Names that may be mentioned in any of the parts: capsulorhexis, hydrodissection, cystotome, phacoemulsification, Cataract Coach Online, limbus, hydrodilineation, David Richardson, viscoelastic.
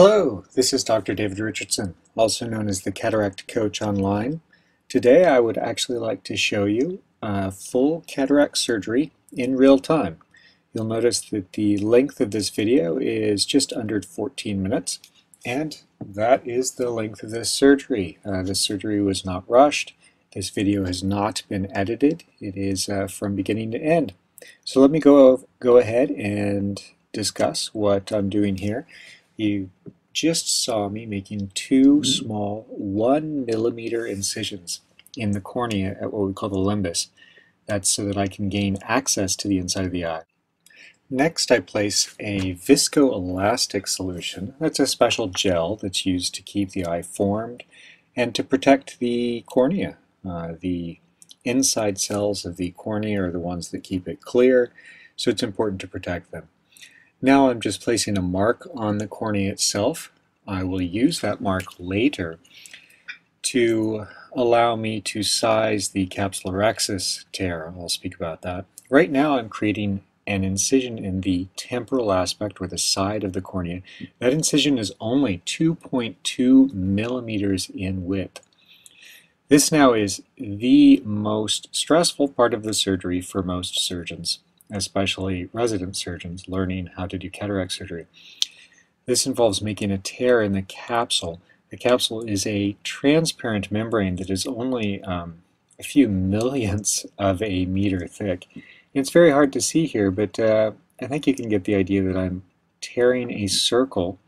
Hello, this is Dr. David Richardson, also known as the Cataract Coach Online. Today I would actually like to show you full cataract surgery in real time. You'll notice that the length of this video is just under 14 minutes, and that is the length of this surgery. This surgery was not rushed. This video has not been edited. It is from beginning to end. So let me go ahead and discuss what I'm doing here. You just saw me making two small 1 millimeter incisions in the cornea at what we call the limbus. That's so that I can gain access to the inside of the eye. Next, I place a viscoelastic solution. That's a special gel that's used to keep the eye formed and to protect the cornea. The inside cells of the cornea are the ones that keep it clear, so it's important to protect them. Now I'm just placing a mark on the cornea itself. I will use that mark later to allow me to size the capsulorhexis tear. I'll speak about that. Right now I'm creating an incision in the temporal aspect, or the side of the cornea. That incision is only 2.2 millimeters in width. This now is the most stressful part of the surgery for most surgeons, especially resident surgeons learning how to do cataract surgery. This involves making a tear in the capsule. The capsule is a transparent membrane that is only a few millionths of a meter thick. It's very hard to see here, but I think you can get the idea that I'm tearing a circle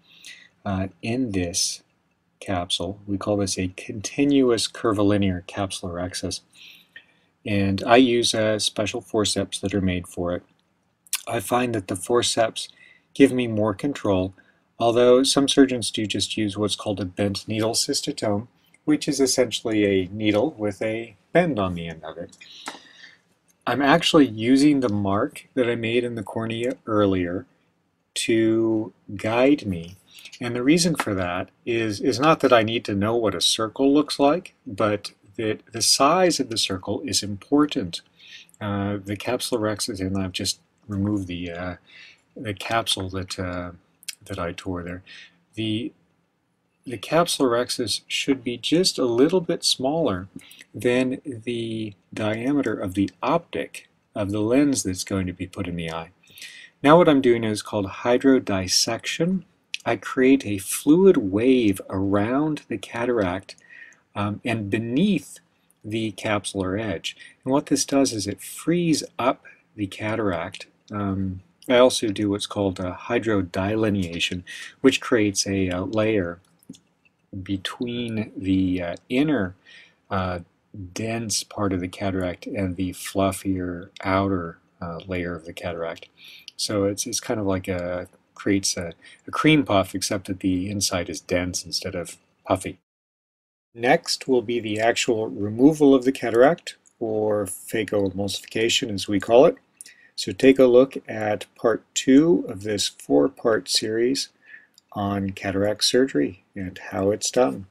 in this capsule. We call this a continuous curvilinear capsulorhexis. And I use special forceps that are made for it. I find that the forceps give me more control, although some surgeons do just use what's called a bent needle cystotome, which is essentially a needle with a bend on the end of it. I'm actually using the mark that I made in the cornea earlier to guide me. And the reason for that is not that I need to know what a circle looks like, but that the size of the circle is important. The capsulorhexis, and I've just removed the capsule that I tore there. The capsulorhexis should be just a little bit smaller than the diameter of the optic of the lens that's going to be put in the eye. Now what I'm doing is called hydrodissection. I create a fluid wave around the cataract and beneath the capsular edge. And what this does is it frees up the cataract. I also do what's called a hydrodilineation, which creates a layer between the inner dense part of the cataract and the fluffier outer layer of the cataract. So it's kind of like creates a cream puff, except that the inside is dense instead of puffy. Next will be the actual removal of the cataract, or phacoemulsification as we call it. So take a look at part 2 of this 4-part series on cataract surgery and how it's done.